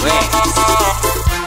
güey.